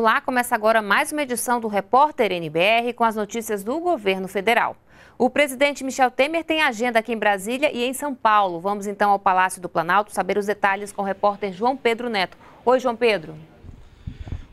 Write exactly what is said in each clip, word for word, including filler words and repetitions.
Olá, começa agora mais uma edição do Repórter N B R com as notícias do governo federal. O presidente Michel Temer tem agenda aqui em Brasília e em São Paulo. Vamos então ao Palácio do Planalto saber os detalhes com o repórter João Pedro Neto. Oi, João Pedro.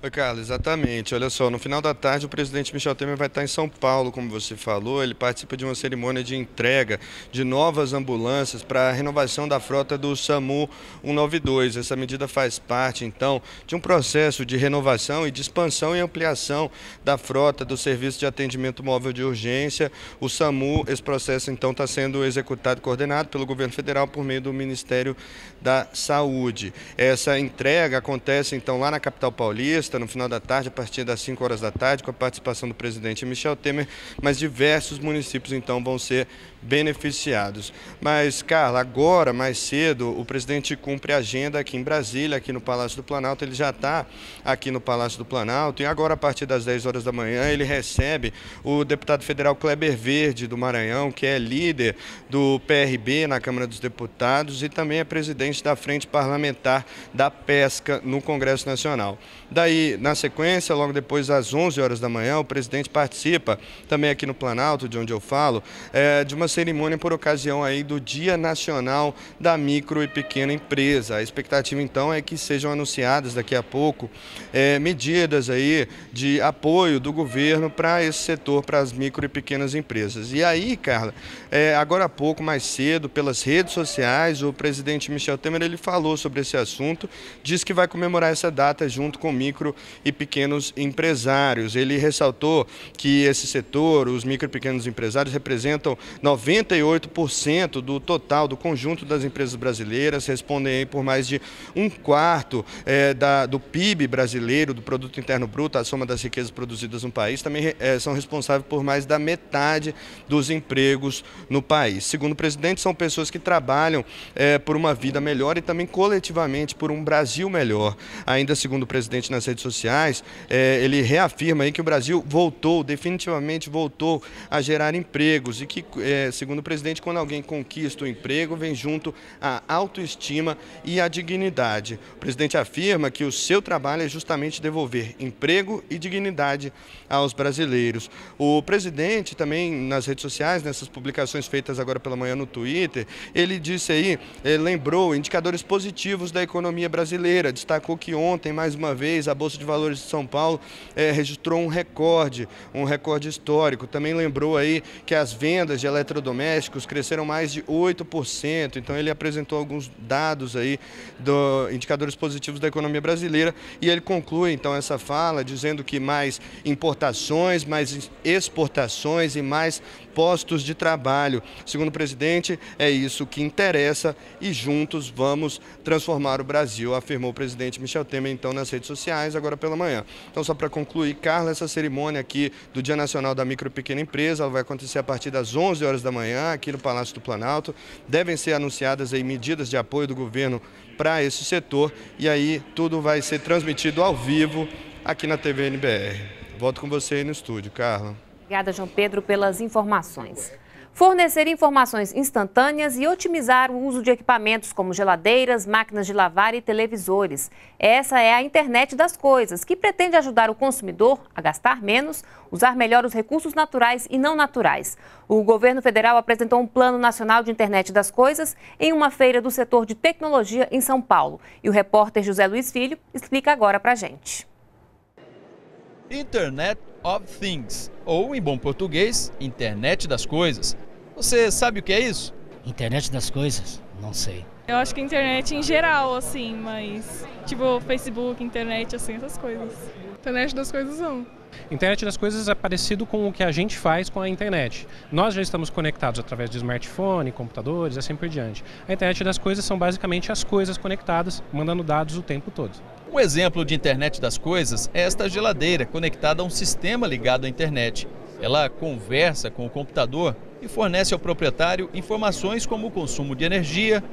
Oi, Carla, exatamente. Olha só, no final da tarde o presidente Michel Temer vai estar em São Paulo, como você falou. Ele participa de uma cerimônia de entrega de novas ambulâncias para a renovação da frota do SAMU cento e noventa e dois. Essa medida faz parte, então, de um processo de renovação e de expansão e ampliação da frota do Serviço de Atendimento Móvel de Urgência, o SAMU. Esse processo, então, está sendo executado e coordenado pelo governo federal por meio do Ministério da Saúde. Essa entrega acontece, então, lá na capital paulista, no final da tarde, a partir das cinco horas da tarde, com a participação do presidente Michel Temer, mas diversos municípios, então, vão ser beneficiados. Mas, Carla, agora, mais cedo, o presidente cumpre a agenda aqui em Brasília, aqui no Palácio do Planalto. Ele já está aqui no Palácio do Planalto e agora, a partir das dez horas da manhã, ele recebe o deputado federal Kleber Verde, do Maranhão, que é líder do P R B na Câmara dos Deputados e também é presidente da Frente Parlamentar da Pesca no Congresso Nacional. Daí, na sequência, logo depois, às onze horas da manhã, o presidente participa, também aqui no Planalto, de onde eu falo, é, de uma cerimônia por ocasião aí do Dia Nacional da Micro e Pequena Empresa. A expectativa, então, é que sejam anunciadas daqui a pouco é, medidas aí de apoio do governo para esse setor, para as micro e pequenas empresas. E aí, Carla, é, agora há pouco, mais cedo, pelas redes sociais, o presidente Michel Temer, ele falou sobre esse assunto, diz que vai comemorar essa data junto com o micro e pequenos empresários. Ele ressaltou que esse setor, os micro e pequenos empresários, representam noventa e oito por cento do total do conjunto das empresas brasileiras, respondem por mais de um quarto é, da, do P I B brasileiro, do Produto Interno Bruto, a soma das riquezas produzidas no país, também é, são responsáveis por mais da metade dos empregos no país. Segundo o presidente, são pessoas que trabalham é, por uma vida melhor e também coletivamente por um Brasil melhor. Ainda segundo o presidente, nas redes sociais, ele reafirma aí que o Brasil voltou, definitivamente voltou a gerar empregos e que, segundo o presidente, quando alguém conquista o emprego, vem junto a autoestima e a dignidade. O presidente afirma que o seu trabalho é justamente devolver emprego e dignidade aos brasileiros. O presidente também, nas redes sociais, nessas publicações feitas agora pela manhã no Twitter, ele disse aí, ele lembrou indicadores positivos da economia brasileira, destacou que ontem, mais uma vez, a A Bolsa de Valores de São Paulo eh, registrou um recorde, um recorde histórico. Também lembrou aí que as vendas de eletrodomésticos cresceram mais de oito por cento. Então ele apresentou alguns dados aí, do, indicadores positivos da economia brasileira. E ele conclui então essa fala dizendo que mais importações, mais exportações e mais postos de trabalho. Segundo o presidente, é isso que interessa e juntos vamos transformar o Brasil, afirmou o presidente Michel Temer então nas redes sociais agora pela manhã. Então, só para concluir, Carla, essa cerimônia aqui do Dia Nacional da Micro e Pequena Empresa, ela vai acontecer a partir das onze horas da manhã, aqui no Palácio do Planalto. Devem ser anunciadas aí medidas de apoio do governo para esse setor e aí tudo vai ser transmitido ao vivo aqui na T V N B R. Volto com você aí no estúdio, Carla. Obrigada, João Pedro, pelas informações. Fornecer informações instantâneas e otimizar o uso de equipamentos como geladeiras, máquinas de lavar e televisores. Essa é a internet das coisas, que pretende ajudar o consumidor a gastar menos, usar melhor os recursos naturais e não naturais. O governo federal apresentou um plano nacional de internet das coisas em uma feira do setor de tecnologia em São Paulo. E o repórter José Luiz Filho explica agora pra gente. Internet of Things, ou em bom português, Internet das Coisas. Você sabe o que é isso? Internet das coisas? Não sei. Eu acho que internet em geral, assim, mas tipo Facebook, internet, assim, essas coisas. Internet das coisas não. Internet das coisas é parecido com o que a gente faz com a internet. Nós já estamos conectados através de smartphone, computadores, assim por diante. A internet das coisas são basicamente as coisas conectadas, mandando dados o tempo todo. Um exemplo de internet das coisas é esta geladeira conectada a um sistema ligado à internet. Ela conversa com o computador e fornece ao proprietário informações como o consumo de energia,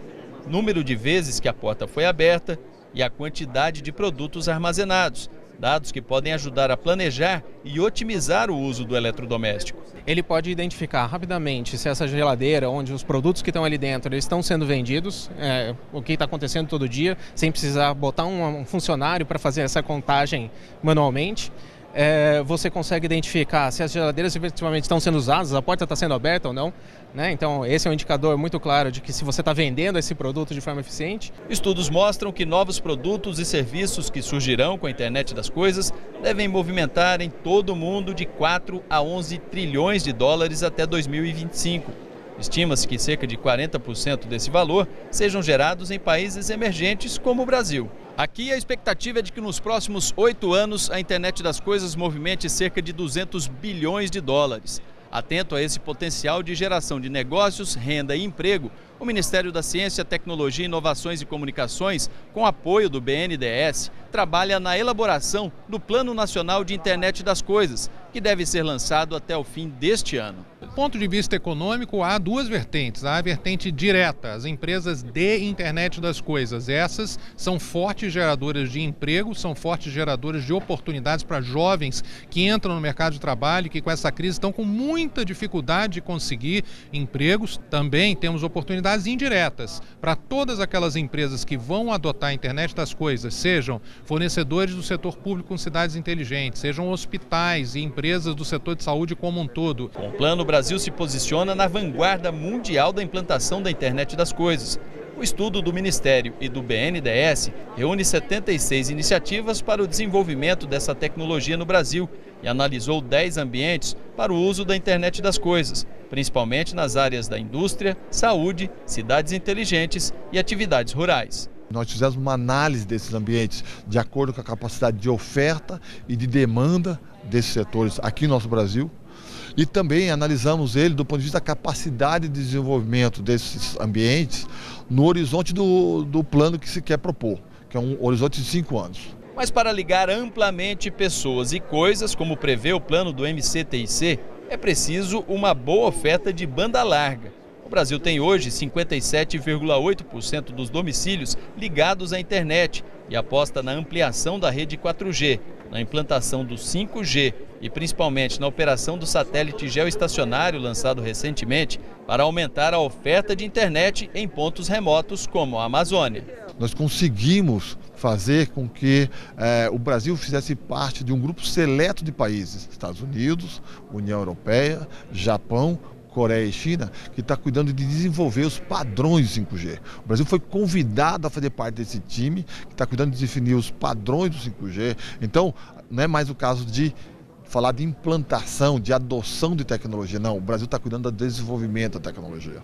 número de vezes que a porta foi aberta e a quantidade de produtos armazenados, dados que podem ajudar a planejar e otimizar o uso do eletrodoméstico. Ele pode identificar rapidamente se essa geladeira, onde os produtos que estão ali dentro eles estão sendo vendidos, é, o que está acontecendo todo dia, sem precisar botar um, um funcionário para fazer essa contagem manualmente. É, você consegue identificar se as geladeiras efetivamente estão sendo usadas, a porta está sendo aberta ou não, né? Então esse é um indicador muito claro de que se você está vendendo esse produto de forma eficiente. Estudos mostram que novos produtos e serviços que surgirão com a internet das coisas devem movimentar em todo o mundo de quatro a onze trilhões de dólares até dois mil e vinte e cinco. Estima-se que cerca de quarenta por cento desse valor sejam gerados em países emergentes como o Brasil. Aqui a expectativa é de que nos próximos oito anos a internet das coisas movimente cerca de duzentos bilhões de dólares. Atento a esse potencial de geração de negócios, renda e emprego, o Ministério da Ciência, Tecnologia, Inovações e Comunicações, com apoio do B N D E S, trabalha na elaboração do Plano Nacional de Internet das Coisas, que deve ser lançado até o fim deste ano. Do ponto de vista econômico, há duas vertentes. Há a vertente direta, as empresas de internet das coisas. Essas são fortes geradoras de emprego, são fortes geradoras de oportunidades para jovens que entram no mercado de trabalho, que com essa crise estão com muita dificuldade de conseguir empregos. Também temos oportunidades indiretas para todas aquelas empresas que vão adotar a internet das coisas, sejam fornecedores do setor público com cidades inteligentes, sejam hospitais e empresas do setor de saúde como um todo. Com o plano, o Brasil se posiciona na vanguarda mundial da implantação da internet das coisas. O estudo do Ministério e do B N D E S reúne setenta e seis iniciativas para o desenvolvimento dessa tecnologia no Brasil e analisou dez ambientes para o uso da internet das coisas, principalmente nas áreas da indústria, saúde, cidades inteligentes e atividades rurais. Nós fizemos uma análise desses ambientes de acordo com a capacidade de oferta e de demanda desses setores aqui no nosso Brasil. E também analisamos ele do ponto de vista da capacidade de desenvolvimento desses ambientes no horizonte do, do plano que se quer propor, que é um horizonte de cinco anos. Mas para ligar amplamente pessoas e coisas, como prevê o plano do M C T I C, é preciso uma boa oferta de banda larga. O Brasil tem hoje cinquenta e sete vírgula oito por cento dos domicílios ligados à internet e aposta na ampliação da rede quatro G, na implantação do cinco G e principalmente na operação do satélite geoestacionário lançado recentemente para aumentar a oferta de internet em pontos remotos como a Amazônia. Nós conseguimos fazer com que eh, o Brasil fizesse parte de um grupo seleto de países, Estados Unidos, União Europeia, Japão, Coreia e China, que está cuidando de desenvolver os padrões do cinco G. O Brasil foi convidado a fazer parte desse time, que está cuidando de definir os padrões do cinco G. Então, não é mais o caso de falar de implantação, de adoção de tecnologia, não. O Brasil está cuidando do desenvolvimento da tecnologia.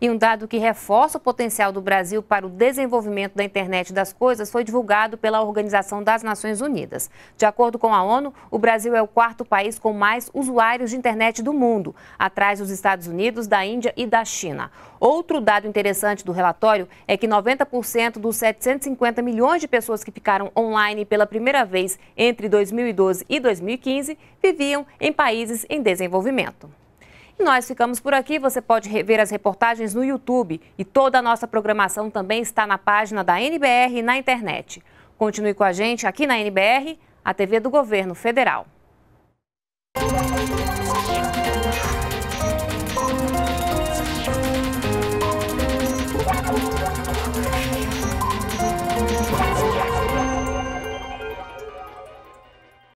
E um dado que reforça o potencial do Brasil para o desenvolvimento da internet das coisas foi divulgado pela Organização das Nações Unidas. De acordo com a ONU, o Brasil é o quarto país com mais usuários de internet do mundo, atrás dos Estados Unidos, da Índia e da China. Outro dado interessante do relatório é que noventa por cento dos setecentos e cinquenta milhões de pessoas que ficaram online pela primeira vez entre dois mil e doze e dois mil e quinze viviam em países em desenvolvimento. Nós ficamos por aqui, você pode rever as reportagens no YouTube e toda a nossa programação também está na página da N B R e na internet. Continue com a gente aqui na N B R, a T V do Governo Federal.